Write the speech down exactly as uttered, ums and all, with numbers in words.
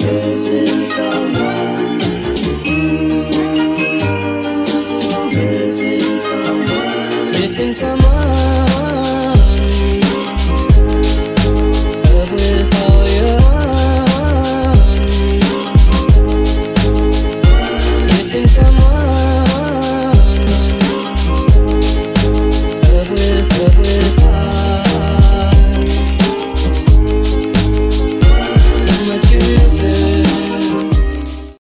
This is our life. Missing someone, missing someone.